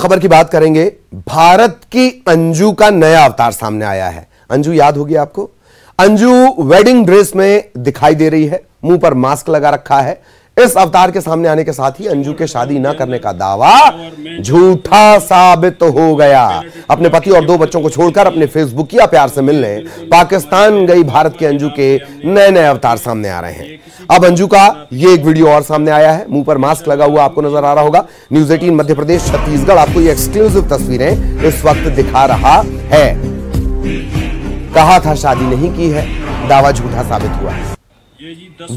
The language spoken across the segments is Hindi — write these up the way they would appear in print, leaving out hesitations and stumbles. खबर की बात करेंगे। भारत की अंजू का नया अवतार सामने आया है। अंजू याद होगी आपको, अंजू वेडिंग ड्रेस में दिखाई दे रही है, मुंह पर मास्क लगा रखा है। इस अवतार के सामने आने के साथ ही अंजू के शादी न करने का दावा झूठा साबित हो गया। अपने पति और दो बच्चों को छोड़कर अपने फेसबुक या प्यार से मिलने पाकिस्तान गई भारत के अंजू के नए नए अवतार सामने आ रहे हैं। अब अंजू का ये एक वीडियो और सामने आया है, मुंह पर मास्क लगा हुआ आपको नजर आ रहा होगा। न्यूज़ 18 मध्य प्रदेश छत्तीसगढ़ आपको ये एक्सक्लूसिव तस्वीरें इस वक्त दिखा रहा है। कहा था शादी नहीं की है, दावा झूठा साबित हुआ है।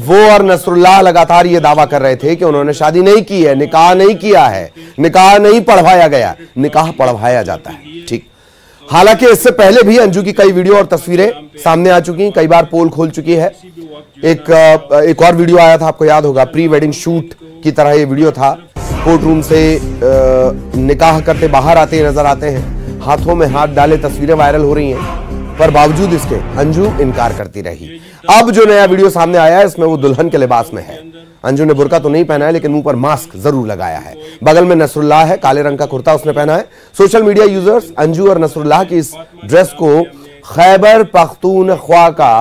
वो और नसरुल्लाह लगातार ये दावा कर रहे थे कि उन्होंने शादी नहीं की है, निकाह नहीं किया है, निकाह नहीं पढ़वाया गया, निकाह पढ़वाया जाता है। ठीक, हालांकि इससे पहले भी अंजू की कई वीडियो और तस्वीरें सामने आ चुकी हैं, कई बार पोल खोल चुकी है। एक और वीडियो आया था, आपको याद होगा, प्री वेडिंग शूट की तरह ये वीडियो था। कोर्ट रूम से निकाह करते बाहर आते नजर आते हैं, हाथों में हाथ डाले तस्वीरें वायरल हो रही हैं, पर बावजूद इसके अंजू इनकार करती रही। अब जो नया वीडियो सामने आया है इसमें वो दुल्हन के लिबास में है। अंजू ने बुर्का तो नहीं पहना है लेकिन मुंह पर मास्क जरूर लगाया है। बगल में नसरुल्लाह है, काले रंग का कुर्ता उसने पहना है। सोशल मीडिया यूजर्स अंजू और नसरुल्लाह की इस ड्रेस को खैबर पख्तूनख्वा का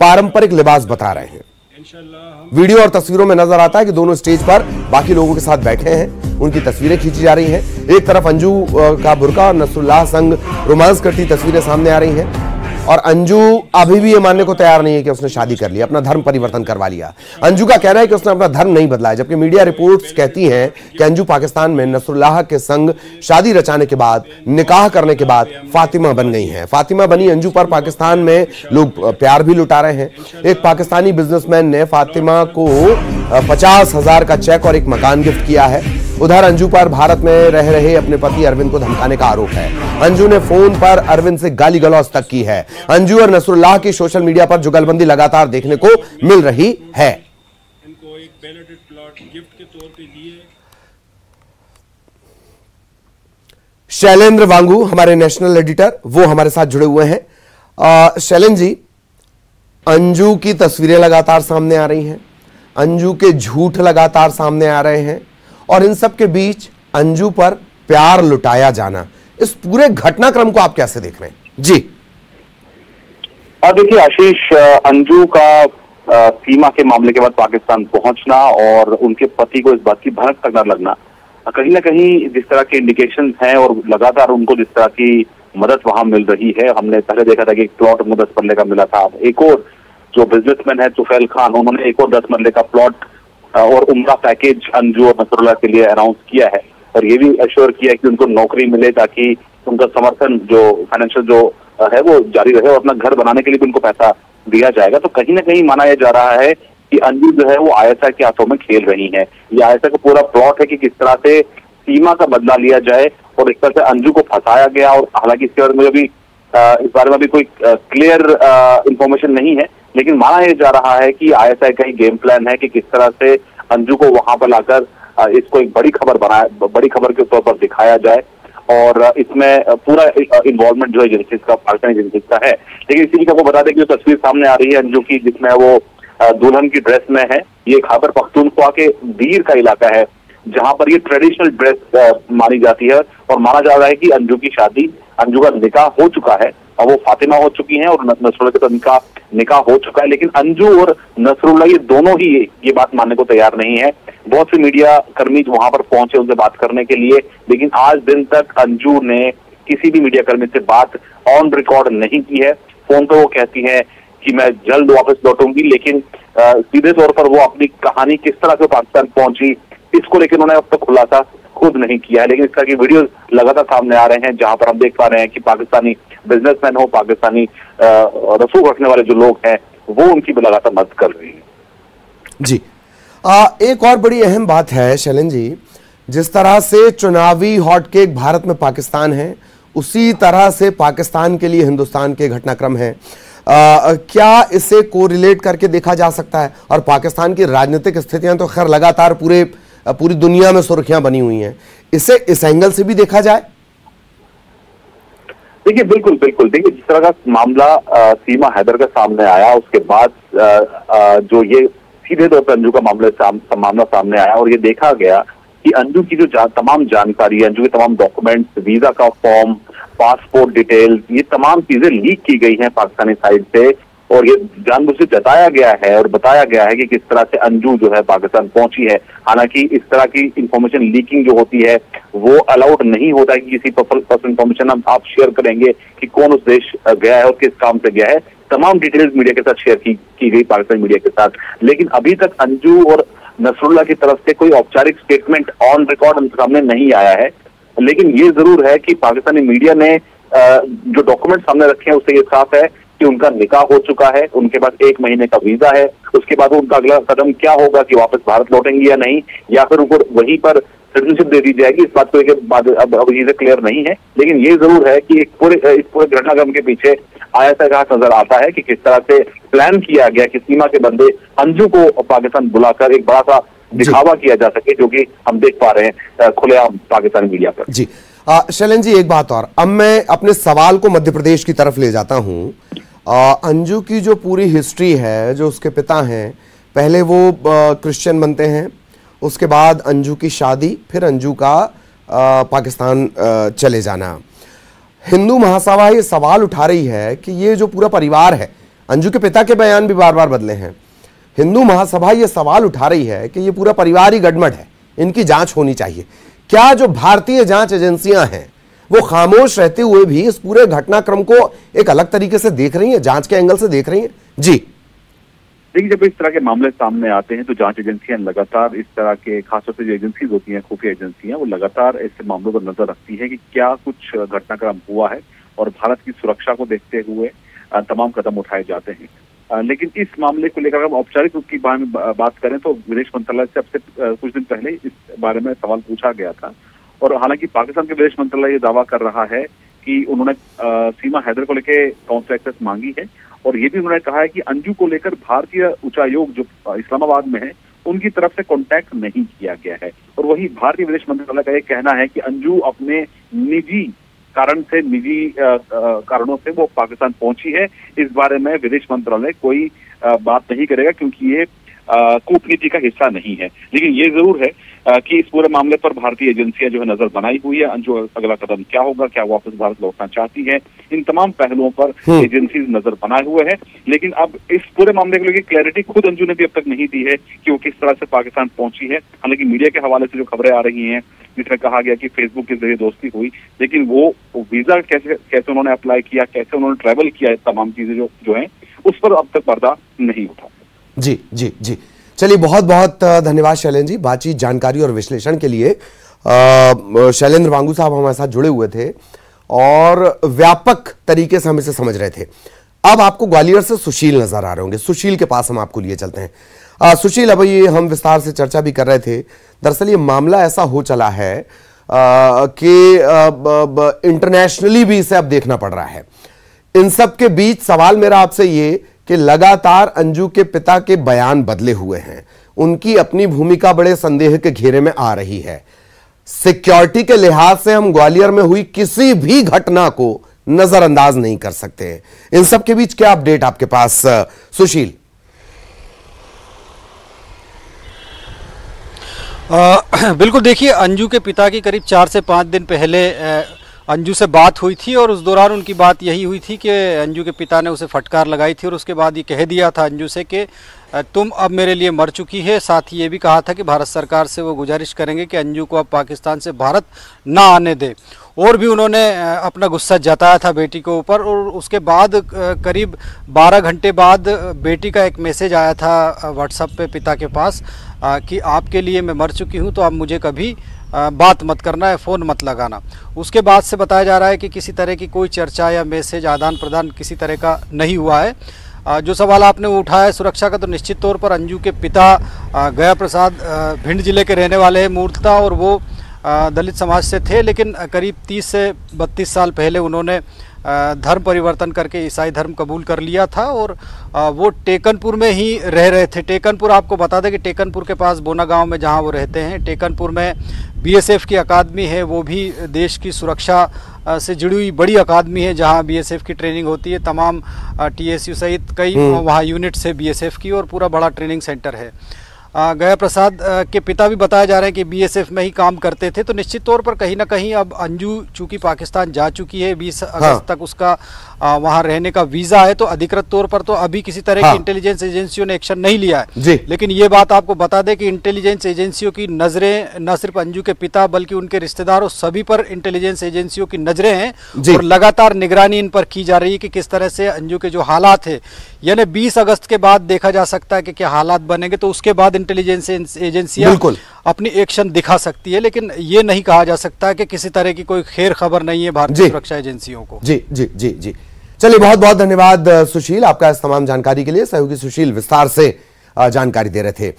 पारंपरिक लिबास बता रहे हैं। वीडियो और तस्वीरों में नजर आता है कि दोनों स्टेज पर बाकी लोगों के साथ बैठे हैं, उनकी तस्वीरें खींची जा रही हैं। एक तरफ अंजू का बुर्का और नसरुल्लाह संग रोमांस करती तस्वीरें सामने आ रही हैं, और अंजू अभी भी ये मानने को तैयार नहीं है कि उसने शादी कर ली, अपना धर्म परिवर्तन करवा लिया। अंजू का कहना है कि उसने अपना धर्म नहीं बदला है, जबकि मीडिया रिपोर्ट्स कहती हैं कि अंजू पाकिस्तान में नसरुल्लाह के संग शादी रचाने के बाद, निकाह करने के बाद फातिमा बन गई हैं। फातिमा बनी अंजू पर पाकिस्तान में लोग प्यार भी लुटा रहे हैं। एक पाकिस्तानी बिजनेसमैन ने फातिमा को 50,000 का चेक और एक मकान गिफ्ट किया है। उधर अंजू पर भारत में रह रहे अपने पति अरविंद को धमकाने का आरोप है। अंजू ने फोन पर अरविंद से गाली गलौज तक की है। अंजू और नसरुल्लाह की सोशल मीडिया पर जुगलबंदी लगातार देखने को मिल रही है। इनको एक बैलेटेड प्लॉट गिफ्ट के तौर पे दिए। शैलेंद्र वांगू हमारे नेशनल एडिटर वो हमारे साथ जुड़े हुए हैं। शैलेंद्र जी, अंजू की तस्वीरें लगातार सामने आ रही हैं, अंजू के झूठ लगातार सामने आ रहे हैं, और इन सब के बीच अंजू पर प्यार लुटाया जाना, इस पूरे घटनाक्रम को आप कैसे देख रहे हैं? जी देखिए आशीष, अंजू का सीमा के मामले के बाद पाकिस्तान पहुंचना और उनके पति को इस बात की भनक तक न लगना, कहीं ना कहीं जिस तरह के इंडिकेशन हैं और लगातार उनको जिस तरह की मदद वहां मिल रही है। हमने पहले देखा था कि एक प्लॉट उनको 10 मरले का मिला था। एक और जो बिजनेसमैन है सुफैल खान, उन्होंने एक और 10 मरले का प्लॉट और उम्रा पैकेज अंजू और नसरुल्लाह के लिए अनाउंस किया है, और ये भी अश्योर किया है कि उनको नौकरी मिले ताकि उनका समर्थन जो फाइनेंशियल जो है वो जारी रहे, और अपना घर बनाने के लिए भी उनको पैसा दिया जाएगा। तो कहीं ना कहीं माना यह जा रहा है कि अंजू जो है वो ISI के हाथों में खेल रही है। ये ISI का पूरा प्लॉट है कि किस तरह से सीमा का बदला लिया जाए, और इस तरह से अंजू को फंसाया गया। और हालांकि इसके बारे में भी कोई क्लियर इंफॉर्मेशन नहीं है, लेकिन माना यह जा रहा है कि ISI का ही गेम प्लान है कि किस तरह से अंजू को वहां पर लाकर इसको एक बड़ी खबर के तौर पर दिखाया जाए, और इसमें पूरा इन्वॉल्वमेंट जो है एजेंसीज का, पाकिस्तानी एजेंसीज का है। लेकिन इसी चीज को बता दें कि जो तस्वीर सामने आ रही है अंजू की, जिसमें वो दुल्हन की ड्रेस में है, ये खैबर पख्तूनख्वा के दीर का इलाका है जहां पर ये ट्रेडिशनल ड्रेस मानी जाती है, और माना जा रहा है कि अंजू का निकाह हो चुका है, और वो फातिमा हो चुकी है और नसरुल्लाह का निकाह हो चुका है। लेकिन अंजू और नसरुल्लाह ये दोनों ही ये बात मानने को तैयार नहीं है। बहुत से मीडिया कर्मी वहां पर पहुंचे उनसे बात करने के लिए, लेकिन आज दिन तक अंजू ने किसी भी मीडिया कर्मी से बात ऑन रिकॉर्ड नहीं की है। फोन पर वो कहती है कि मैं जल्द वापस लौटूंगी, लेकिन सीधे तौर पर वो अपनी कहानी किस तरह से पाकिस्तान पहुंची इसको लेकर उन्होंने अब तक खुलासा खुद नहीं किया है। लेकिन इस तरह की वीडियो लगातार सामने आ रहे हैं, जहां पर हम देख पा रहे हैं कि पाकिस्तानी बिजनेसमैन हो, पाकिस्तानी रसूख रखने वाले जो लोग हैं वो उनकी भी लगातार मदद कर रही है। जी, एक और बड़ी अहम बात है शैलन जी, जिस तरह से चुनावी हॉटकेक भारत में पाकिस्तान है, उसी तरह से पाकिस्तान के लिए हिंदुस्तान के घटनाक्रम हैं। क्या इसे कोरिलेट करके देखा जा सकता है? और पाकिस्तान की राजनीतिक स्थितियां तो खैर लगातार पूरी दुनिया में सुर्खियां बनी हुई हैं, इसे इस एंगल से भी देखा जाए? देखिए बिल्कुल, देखिए जिस तरह का मामला सीमा हैदर का सामने आया, उसके बाद जो ये सीधे तौर पर अंजू का मामला सामने आया, और ये देखा गया कि अंजू की जो तमाम जानकारी है, अंजू के तमाम डॉक्यूमेंट्स, वीजा का फॉर्म, पासपोर्ट डिटेल्स, ये तमाम चीजें लीक की गई हैं पाकिस्तानी साइड से और ये जानबूझ के जताया गया है और बताया गया है कि किस तरह से अंजू जो है पाकिस्तान पहुंची है। हालांकि इस तरह की इंफॉर्मेशन लीकिंग जो होती है वो अलाउड नहीं होता है कि किसी पर्सनल इंफॉर्मेशन आप शेयर करेंगे कि कौन उस देश गया है और किस काम से गया है। तमाम डिटेल्स मीडिया के साथ शेयर की गई पाकिस्तानी मीडिया के साथ, लेकिन अभी तक अंजू और नसरुल्ला की तरफ से कोई औपचारिक स्टेटमेंट ऑन रिकॉर्ड उनके सामने नहीं आया है। लेकिन ये जरूर है कि पाकिस्तानी मीडिया ने जो डॉक्यूमेंट सामने रखे हैं उससे ये साफ है कि उनका निकाह हो चुका है, उनके पास 1 महीने का वीजा है। उसके बाद उनका अगला कदम क्या होगा कि वापस भारत लौटेंगे या नहीं, या फिर उनको वहीं पर सिटीजनशिप दे दी जाएगी, इस बात को लेकर अब ये क्लियर नहीं है। लेकिन ये जरूर है कि इस पूरे घटनाक्रम के पीछे ISI का नजर आता है कि किस तरह से प्लान किया गया कि सीमा के बंदे अंजू को पाकिस्तान बुलाकर एक बड़ा सा दिखावा किया जा सके, जो कि हम देख पा रहे हैं खुलेआम पाकिस्तानी मीडिया पर। जी शैलन जी, एक बात और, अब मैं अपने सवाल को मध्य प्रदेश की तरफ ले जाता हूँ। अंजू की जो पूरी हिस्ट्री है, जो उसके पिता हैं, पहले वो क्रिश्चियन बनते हैं, उसके बाद अंजू की शादी, फिर अंजू का पाकिस्तान चले जाना। हिंदू महासभा ये सवाल उठा रही है कि ये जो पूरा परिवार है, अंजू के पिता के बयान भी बार बार बदले हैं, हिंदू महासभा ये सवाल उठा रही है कि ये पूरा परिवार ही गड़बड़ है, इनकी जांच होनी चाहिए। क्या जो भारतीय जांच एजेंसियां हैं वो खामोश रहते हुए भी इस पूरे घटनाक्रम को एक अलग तरीके से देख रही हैं, जांच के एंगल से देख रही हैं? जी देखिए, जब इस तरह के मामले सामने आते हैं तो जांच एजेंसियां लगातार इस तरह के, खासतौर से जो एजेंसीज होती हैं, खुफिया एजेंसियां, वो लगातार ऐसे मामलों पर नजर रखती है कि क्या कुछ घटनाक्रम हुआ है और भारत की सुरक्षा को देखते हुए तमाम कदम उठाए जाते हैं। लेकिन इस मामले को लेकर अगर औपचारिक रूप की बात करें तो विदेश मंत्रालय से अब से कुछ दिन पहले इस बारे में सवाल पूछा गया था और हालांकि पाकिस्तान के विदेश मंत्रालय ये दावा कर रहा है कि उन्होंने सीमा हैदर को लेकर काउंसिल एक्सेस मांगी है और ये भी उन्होंने कहा है कि अंजू को लेकर भारतीय उच्चायोग जो इस्लामाबाद में है उनकी तरफ से कॉन्टैक्ट नहीं किया गया है। और वही भारतीय विदेश मंत्रालय का ये कहना है कि अंजू अपने निजी कारण से, निजी कारणों से वो पाकिस्तान पहुंची है, इस बारे में विदेश मंत्रालय कोई बात नहीं करेगा क्योंकि ये कूटनीति का हिस्सा नहीं है। लेकिन ये जरूर है कि इस पूरे मामले पर भारतीय एजेंसियां जो है नजर बनाई हुई है। अंजू अगला कदम क्या होगा, क्या वापस भारत लौटना चाहती है, इन तमाम पहलुओं पर एजेंसी नजर बनाए हुए हैं। लेकिन अब इस पूरे मामले को लेकर क्लैरिटी खुद अंजू ने भी अब तक नहीं दी है कि वो किस तरह से पाकिस्तान पहुंची है। हालांकि मीडिया के हवाले से जो खबरें आ रही हैं जिसमें कहा गया कि फेसबुक के जरिए दोस्ती हुई, लेकिन वो वीजा कैसे उन्होंने अप्लाई किया, कैसे उन्होंने ट्रैवल किया, तमाम चीजें जो है उस पर अब तक पर्दा नहीं उठा। जी जी जी, चलिए, बहुत बहुत धन्यवाद शैलेंद्र जी, बातचीत, जानकारी और विश्लेषण के लिए। शैलेंद्र वांगू साहब हमारे साथ जुड़े हुए थे और व्यापक तरीके से हम इसे समझ रहे थे। अब आपको ग्वालियर से सुशील नजर आ रहे होंगे, सुशील के पास हम आपको लिए चलते हैं। सुशील, अब ये हम विस्तार से चर्चा भी कर रहे थे, दरअसल ये मामला ऐसा हो चला है कि इंटरनेशनली भी इसे अब देखना पड़ रहा है। इन सब के बीच सवाल मेरा आपसे ये कि लगातार अंजू के पिता के बयान बदले हुए हैं, उनकी अपनी भूमिका बड़े संदेह के घेरे में आ रही है। सिक्योरिटी के लिहाज से हम ग्वालियर में हुई किसी भी घटना को नजरअंदाज नहीं कर सकते हैं। इन सब के बीच क्या अपडेट आपके पास सुशील? बिल्कुल, देखिए, अंजू के पिता की करीब 4 से 5 दिन पहले अंजू से बात हुई थी और उस दौरान उनकी बात यही हुई थी कि अंजू के पिता ने उसे फटकार लगाई थी और उसके बाद ये कह दिया था अंजू से कि तुम अब मेरे लिए मर चुकी है। साथ ही ये भी कहा था कि भारत सरकार से वो गुजारिश करेंगे कि अंजू को अब पाकिस्तान से भारत ना आने दे, और भी उन्होंने अपना गुस्सा जताया था बेटी के ऊपर। और उसके बाद करीब 12 घंटे बाद बेटी का एक मैसेज आया था व्हाट्सएप पे पिता के पास कि आपके लिए मैं मर चुकी हूँ, तो आप मुझे कभी बात मत करना है, फ़ोन मत लगाना। उसके बाद से बताया जा रहा है कि किसी तरह की कोई चर्चा या मैसेज आदान प्रदान किसी तरह का नहीं हुआ है। जो सवाल आपने वो उठाया है सुरक्षा का, तो निश्चित तौर पर अंजू के पिता गया प्रसाद भिंड जिले के रहने वाले हैं मूर्ततः, और वो दलित समाज से थे, लेकिन करीब 30 से 32 साल पहले उन्होंने धर्म परिवर्तन करके ईसाई धर्म कबूल कर लिया था और वो टेकनपुर में ही रह रहे थे। टेकनपुर, आपको बता दें कि टेकनपुर के पास बोना गांव में जहां वो रहते हैं, टेकनपुर में BSF की अकादमी है, वो भी देश की सुरक्षा से जुड़ी हुई बड़ी अकादमी है जहां BSF की ट्रेनिंग होती है। तमाम TSU सहित कई वहाँ यूनिट्स है BSF की और पूरा बड़ा ट्रेनिंग सेंटर है। गया प्रसाद के पिता भी बताया जा रहे हैं कि बीएसएफ में ही काम करते थे, तो निश्चित तौर पर कहीं ना कहीं अब अंजू चूंकि पाकिस्तान जा चुकी है 20 अगस्त तक उसका वहां रहने का वीजा है, तो अधिकृत तौर पर तो अभी किसी तरह की इंटेलिजेंस एजेंसियों ने एक्शन नहीं लिया है। लेकिन ये बात आपको बता दें कि इंटेलिजेंस एजेंसियों की नजरें न सिर्फ अंजू के पिता बल्कि उनके रिश्तेदारों सभी पर इंटेलिजेंस एजेंसियों की नजरें हैं और लगातार निगरानी इन पर की जा रही है कि किस तरह से अंजू के जो हालात है, यानी 20 अगस्त के बाद देखा जा सकता है कि क्या हालात बनेंगे, तो उसके बाद इंटेलिजेंस एजेंसियां अपनी एक्शन दिखा सकती है। लेकिन ये नहीं कहा जा सकता कि किसी तरह की कोई खैर खबर नहीं है भारतीय सुरक्षा एजेंसियों को। जी जी जी जी, चलिए बहुत बहुत धन्यवाद सुशील आपका इस तमाम जानकारी के लिए, सहयोगी सुशील विस्तार से जानकारी दे रहे थे।